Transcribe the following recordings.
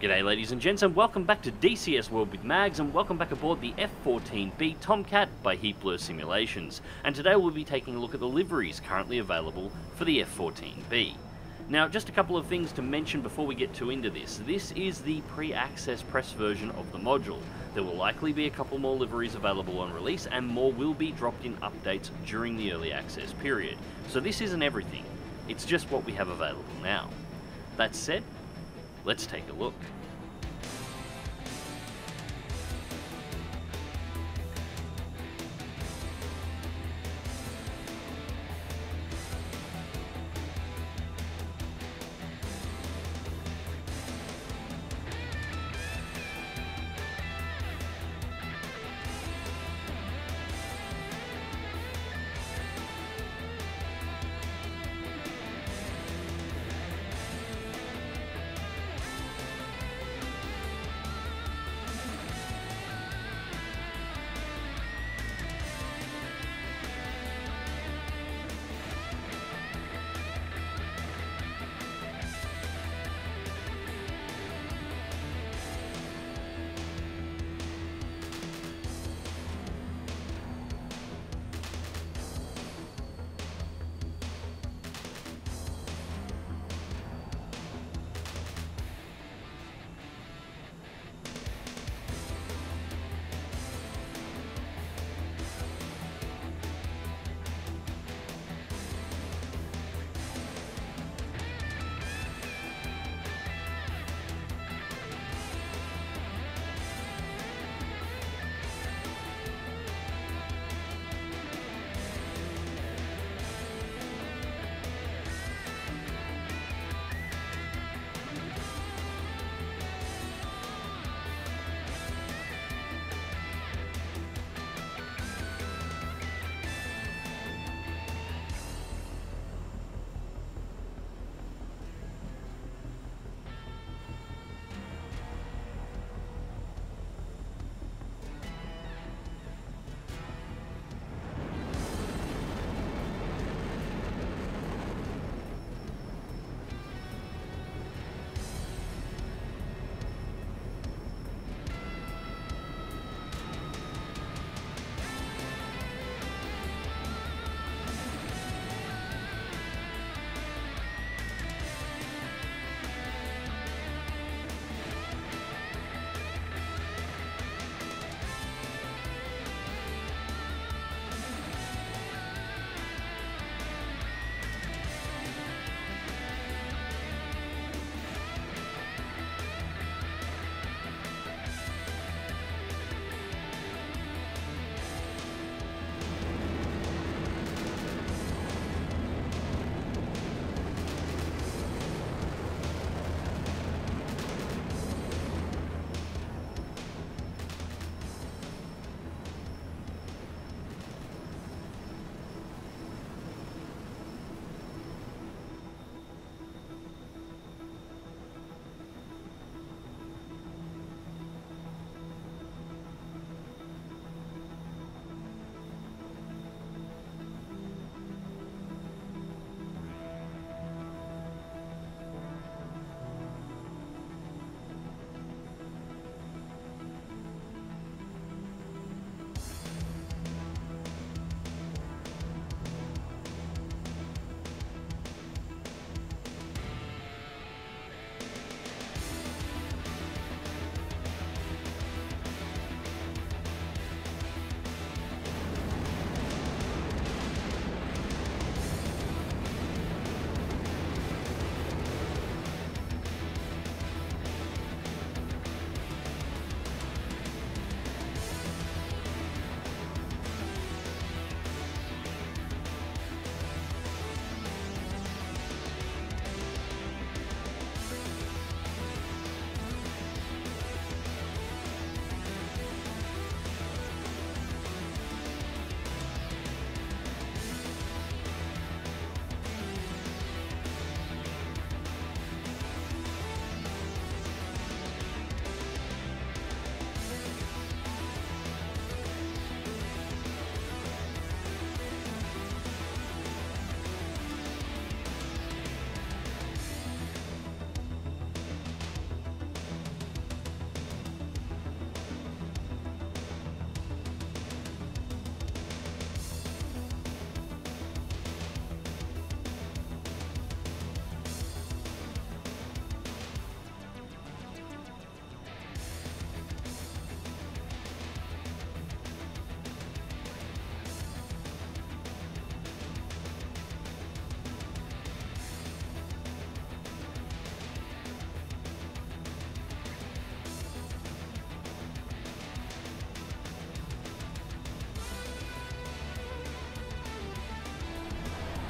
G'day ladies and gents, and welcome back to DCS World with Mags, and welcome back aboard the F-14B Tomcat by Heatblur Simulations. And today we'll be taking a look at the liveries currently available for the F-14B. Now, just a couple of things to mention before we get too into this. This is the pre-access press version of the module. There will likely be a couple more liveries available on release, and more will be dropped in updates during the early access period. So this isn't everything, it's just what we have available now. That said, let's take a look.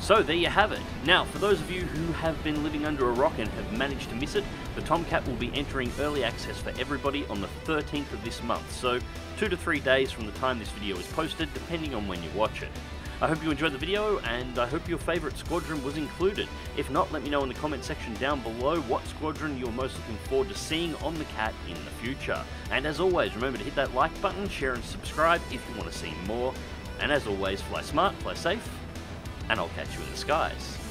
So there you have it. Now, for those of you who have been living under a rock and have managed to miss it, the Tomcat will be entering early access for everybody on the 13th of this month, so 2 to 3 days from the time this video is posted, depending on when you watch it. I hope you enjoyed the video, and I hope your favourite squadron was included. If not, let me know in the comment section down below what squadron you're most looking forward to seeing on the Cat in the future. And as always, remember to hit that like button, share and subscribe if you want to see more. And as always, fly smart, fly safe, and I'll catch you in the skies.